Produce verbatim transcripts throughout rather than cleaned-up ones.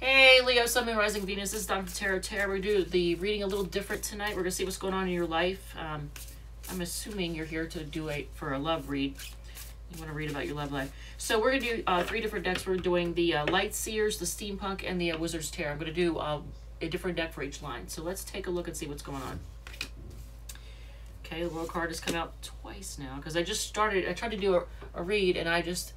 Hey Leo, Sun, Moon, Rising, Venus, this is Doctor Tarot Tarot. We're going to do the reading a little different tonight. We're going to see what's going on in your life. Um, I'm assuming you're here to do a, for a love read. You want to read about your love life. So we're going to do uh, three different decks. We're doing the uh, Light Seers, the Steampunk, and the uh, Wizard's Tear. I'm going to do uh, a different deck for each line. So let's take a look and see what's going on. Okay, the World card has come out twice now because I just started, I tried to do a, a read and I just,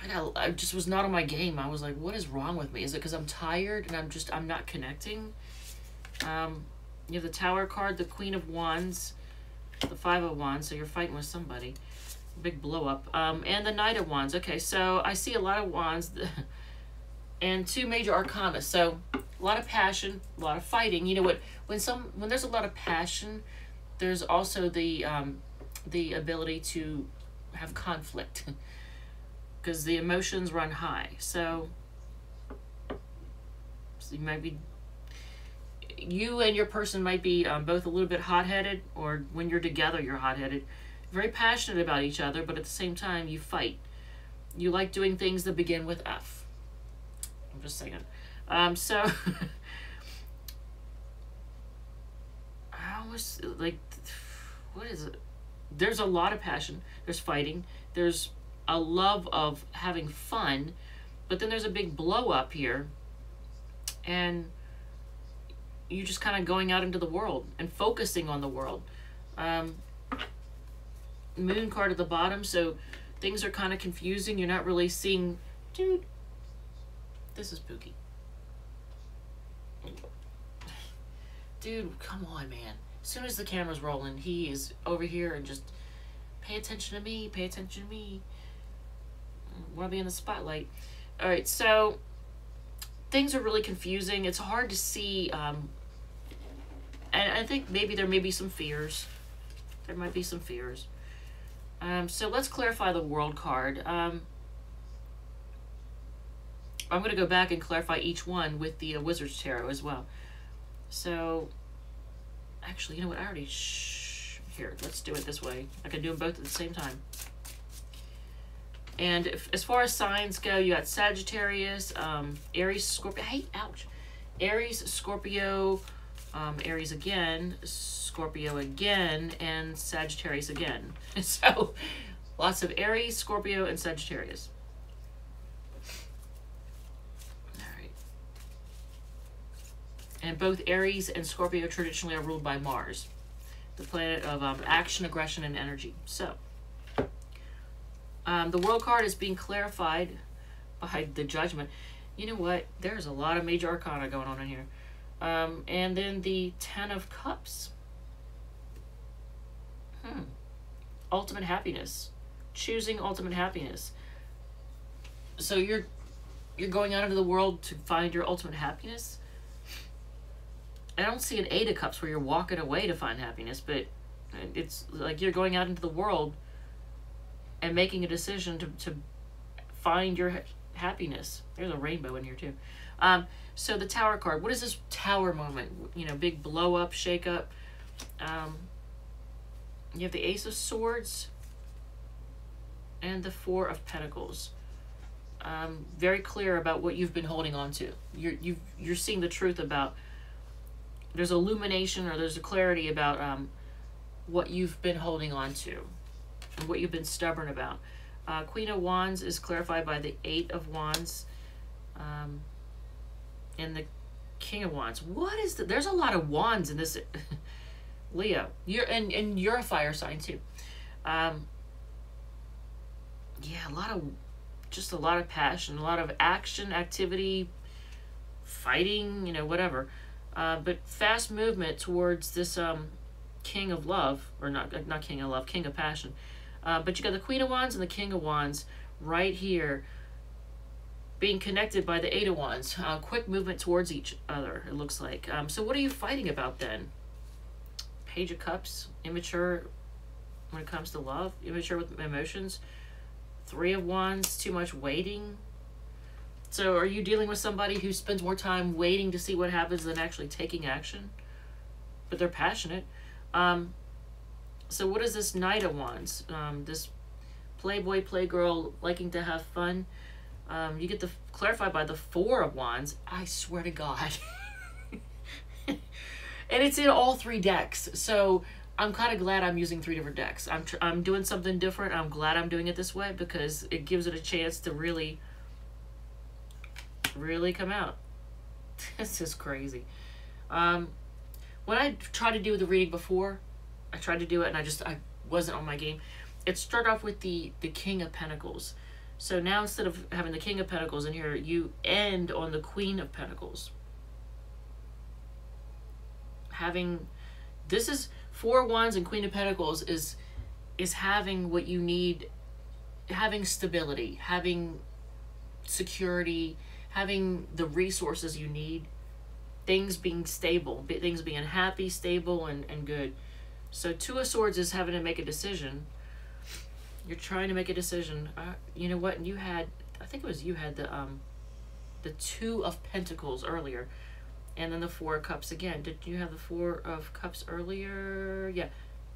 I, got, I just was not on my game. I was like, what is wrong with me? Is it because I'm tired and I'm just, I'm not connecting? Um, you have the Tower card, the Queen of Wands, the Five of Wands, so you're fighting with somebody. Big blow up. Um, and the Knight of Wands. Okay, so I see a lot of wands and two major arcana. So a lot of passion, a lot of fighting. You know what? When some when there's a lot of passion, there's also the um, the ability to have conflict because the emotions run high. So, so you might be you and your person might be um, both a little bit hot-headed, or when you're together, you're hot-headed. Very passionate about each other, but at the same time, you fight. You like doing things that begin with F. I'm just saying. Um, so, I almost, like, what is it? There's a lot of passion. There's fighting. There's a love of having fun, but then there's a big blow up here, and you're just kind of going out into the world and focusing on the world. Um, Moon card at the bottom, so things are kind of confusing. You're not really seeing, dude, this is spooky. Dude, come on, man. As soon as the camera's rolling, he is over here and just, pay attention to me, pay attention to me. I want to be in the spotlight. All right, so things are really confusing. It's hard to see, um, and I think maybe there may be some fears. There might be some fears. Um, so let's clarify the World card. Um, I'm going to go back and clarify each one with the uh, Wizard's Tarot as well. So, actually, you know what? I already... Shh, here, let's do it this way. I can do them both at the same time. And if, as far as signs go, you got Sagittarius, um, Aries, Scorpio... Hey, ouch! Aries, Scorpio, um, Aries again, Scorpio again, and Sagittarius again. So, lots of Aries, Scorpio, and Sagittarius. All right. And both Aries and Scorpio traditionally are ruled by Mars, the planet of um, action, aggression, and energy. So, um, the World card is being clarified by the Judgment. You know what? There's a lot of major arcana going on in here. Um, and then the Ten of Cups. Hmm. Ultimate happiness. Choosing ultimate happiness. So you're you're going out into the world to find your ultimate happiness. I don't see an Eight of Cups where you're walking away to find happiness, but it's like you're going out into the world and making a decision to, to find your happiness. There's a rainbow in here too. Um, so the Tower card. What is this Tower moment? You know, big blow up, shake up. Um, You have the Ace of Swords and the Four of Pentacles. Um, very clear about what you've been holding on to. You're, you've, you're seeing the truth about, there's illumination or there's a clarity about um, what you've been holding on to and what you've been stubborn about. Uh, Queen of Wands is clarified by the Eight of Wands um, and the King of Wands. What is the, there's a lot of wands in this... Leo, you're and, and you're a fire sign too. Um, yeah, a lot of, just a lot of passion, a lot of action, activity, fighting, you know, whatever. Uh, but fast movement towards this um, King of Love, or not, not King of Love, King of Passion. Uh, but you got the Queen of Wands and the King of Wands right here being connected by the Eight of Wands. Uh, quick movement towards each other, it looks like. Um, so what are you fighting about then? Page of Cups, immature when it comes to love, immature with emotions. Three of Wands, too much waiting. So are you dealing with somebody who spends more time waiting to see what happens than actually taking action? But they're passionate. Um, so what is this Knight of Wands? Um, this playboy, playgirl liking to have fun. Um, you get the clarified by the Four of Wands. I swear to God. And it's in all three decks. So I'm kind of glad I'm using three different decks. I'm, tr I'm doing something different. I'm glad I'm doing it this way because it gives it a chance to really, really come out. This is crazy. Um, when I tried to do the reading before, I tried to do it and I just, I wasn't on my game. It started off with the, the King of Pentacles. So now instead of having the King of Pentacles in here, you end on the Queen of Pentacles. Having, this is Four of Wands and Queen of Pentacles is, is having what you need, having stability, having security, having the resources you need, things being stable, things being happy, stable, and, and good. So Two of Swords is having to make a decision. You're trying to make a decision. Uh, you know what? You had, I think it was you had the um, the Two of Pentacles earlier. And then the Four of Cups again. Did you have the Four of Cups earlier? Yeah.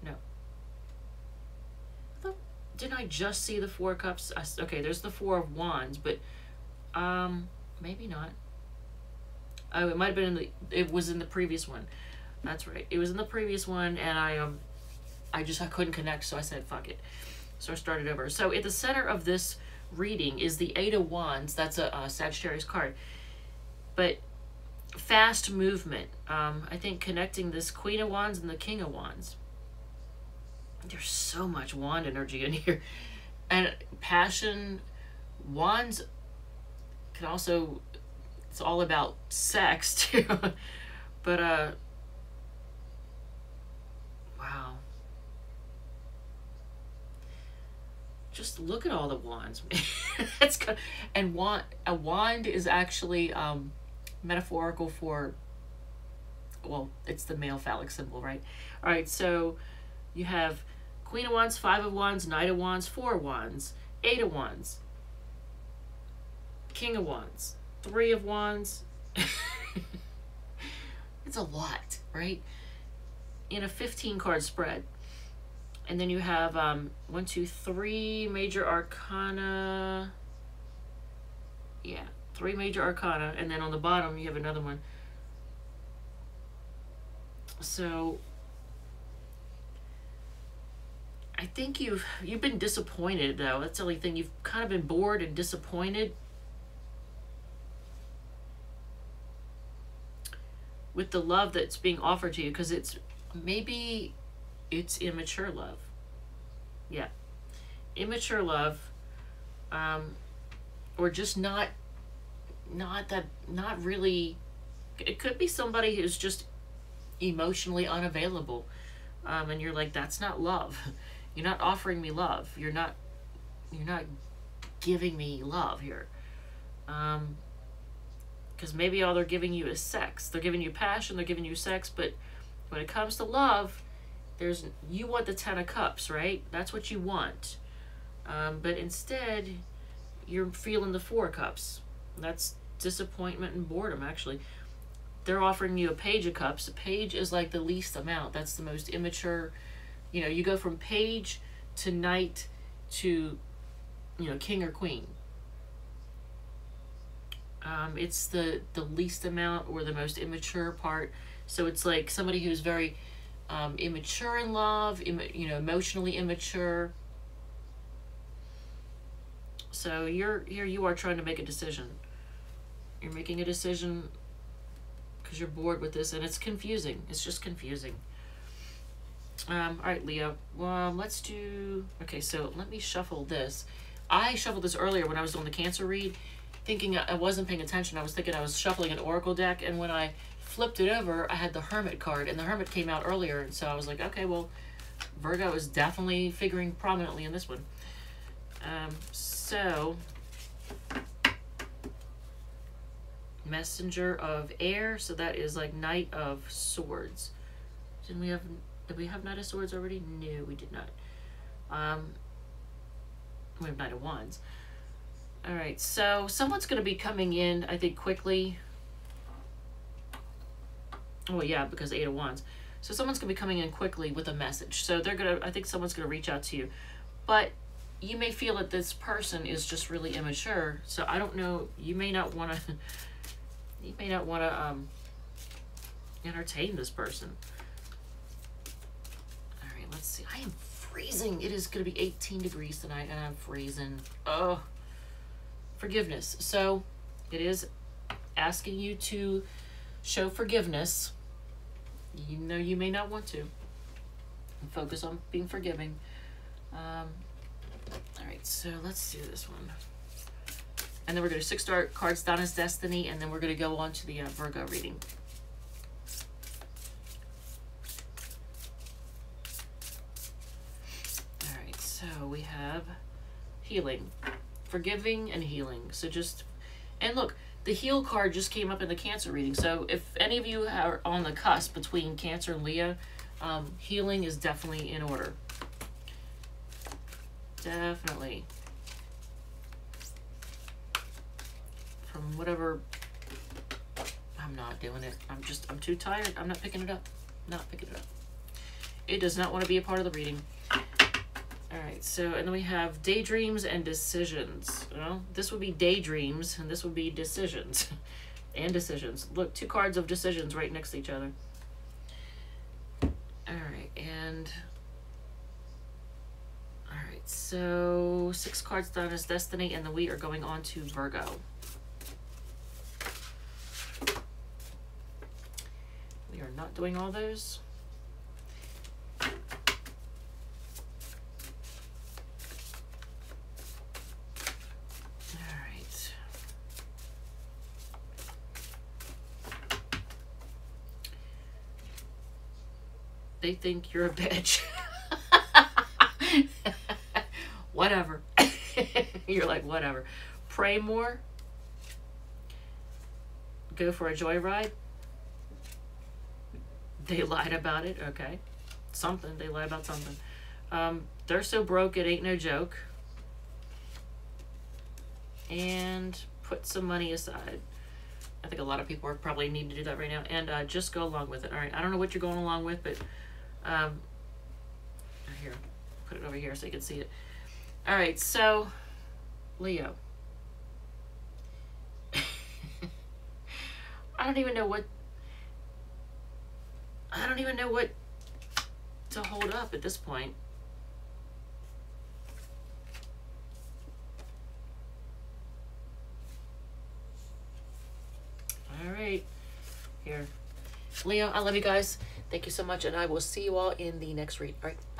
No. I thought, didn't I just see the Four of Cups? I, okay, there's the Four of Wands, but um, maybe not. Oh, it might have been in the, it was in the previous one. That's right. It was in the previous one, and I um, I just, I couldn't connect, so I said, fuck it. So I started over. So at the center of this reading is the Eight of Wands. That's a, a Sagittarius card. But fast movement. Um, I think connecting this Queen of Wands and the King of Wands. There's so much wand energy in here. And passion, wands can also, it's all about sex too. But, uh, wow. Just look at all the wands. That's good. And wand, a wand is actually um, metaphorical for, well, it's the male phallic symbol, right? All right, so you have Queen of Wands, Five of Wands, Knight of Wands, Four of Wands, Eight of Wands, King of Wands, Three of Wands. It's a lot, right? In a fifteen card spread. And then you have um, one, two, three major arcana. Yeah, three major arcana. And then on the bottom, you have another one. So I think you've, you've been disappointed, though. That's the only thing. You've kind of been bored and disappointed with the love that's being offered to you, because it's maybe... it's immature love. Yeah. Immature love. Um, or just not, not that, not really, it could be somebody who's just emotionally unavailable. Um, and you're like, that's not love. You're not offering me love. You're not, you're not giving me love here. Um, because maybe all they're giving you is sex. They're giving you passion, they're giving you sex, but when it comes to love, there's, you want the Ten of Cups, right? That's what you want. Um, but instead, you're feeling the Four of Cups. That's disappointment and boredom, actually. They're offering you a Page of Cups. A page is like the least amount. That's the most immature. You know, you go from page to knight to, you know, king or queen. Um, it's the, the least amount or the most immature part. So it's like somebody who's very... Um, immature in love, im you know, emotionally immature. So you're here. You are trying to make a decision. You're making a decision because you're bored with this, and it's confusing. It's just confusing. Um, all right, Leo. Um, let's do. Okay, so let me shuffle this. I shuffled this earlier when I was doing the Cancer read, thinking I wasn't paying attention. I was thinking I was shuffling an oracle deck, and when I flipped it over, I had the Hermit card, and the Hermit came out earlier, and so I was like, okay, well, Virgo is definitely figuring prominently in this one. Um, so, Messenger of Air, so that is like Knight of Swords. Didn't we have, did we have Knight of Swords already? No, we did not. Um, we have Knight of Wands. All right, so someone's going to be coming in, I think, quickly. Oh yeah, because Eight of Wands. So someone's going to be coming in quickly with a message. So they're going to, I think someone's going to reach out to you. But you may feel that this person is just really immature. So I don't know, you may not want to, you may not want to um, entertain this person. All right, let's see. I am freezing. It is going to be eighteen degrees tonight and I'm freezing. Oh, forgiveness. So it is asking you to show forgiveness. You know, you may not want to, and focus on being forgiving. Um, all right, so let's do this one. And then we're going to six dark cards down as destiny, and then we're going to go on to the uh, Virgo reading. All right, so we have healing, forgiving and healing. So just, and look, the heal card just came up in the Cancer reading. So if any of you are on the cusp between Cancer and Leo, um, healing is definitely in order. Definitely. From whatever, I'm not doing it. I'm just, I'm too tired. I'm not picking it up. Not picking it up. It does not want to be a part of the reading. All right, so, and then we have daydreams and decisions. Well, this would be daydreams, and this would be decisions. and decisions. Look, two cards of decisions right next to each other. All right, and... All right, so six cards down is destiny, and then we are going on to Virgo. We are not doing all those. They think you're a bitch. Whatever. You're like, whatever. Pray more. Go for a joyride. They lied about it. Okay. Something. They lied about something. Um, they're so broke it ain't no joke. And put some money aside. I think a lot of people are probably need to do that right now. And uh, just go along with it. All right. I don't know what you're going along with, but... Um, here, put it over here so you can see it. All right, so Leo. I don't even know what, I don't even know what to hold up at this point. All right, here. Leo, I love you guys. Thank you so much, and I will see you all in the next read. All right.